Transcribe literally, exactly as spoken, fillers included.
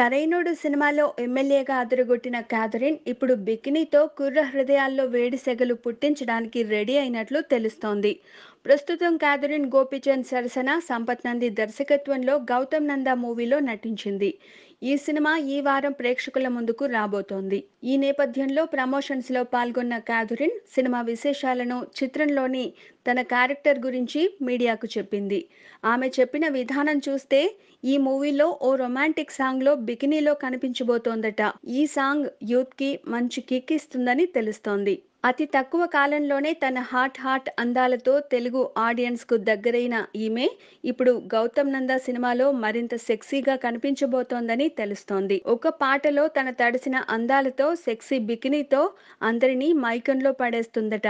సరైనోడు సినిమాలో ఎమ్మెల్యేగా అదరగొట్టిన క్యాథరిన్ ఇప్పుడు బికినీతో కుర్ర హృదయాల్లో వేడి సెగలు పుట్టించడానికి రెడీ అయినట్లు తెలుస్తోంది. ప్రస్తుతం క్యాథరిన్ గోపిచంద్ సరసన సంపత్ నంది దర్శకత్వంలో గౌతమ్ నందా మూవీలో నటించింది. ఈ సినిమా ఈ వారం ప్రేక్షకుల ముందుకు రాబోతోంది. ఈ నేపథ్యంలో ప్రమోషన్స్ లో పాల్గొన్న క్యాథరిన్ సినిమా విశేషాలను, చిత్రంలోని తన క్యారెక్టర్ గురించి మీడియాకు చెప్పింది. ఆమె చెప్పిన విధానం చూస్తే ఈ మూవీలో ఓ రొమాంటిక్ సాంగ్ లో బికినీలో కనిపించబోతోందట. ఈ సాంగ్ యూత్ కి మంచి కిక్ ఇస్తుందని తెలుస్తోంది. అతి తక్కువ కాలంలోనే తన హాట్ హాట్ అందాలతో తెలుగు ఆడియన్స్ కు దగ్గరైన ఈమె ఇప్పుడు గౌతమ్ నందా సినిమాలో మరింత సెక్సీగా కనిపించబోతోందని తెలుస్తోంది. ఒక పాటలో తన తడిసిన అందాలతో సెక్సీ బికినీతో అందరినీ మైకంలో పడేస్తుందట.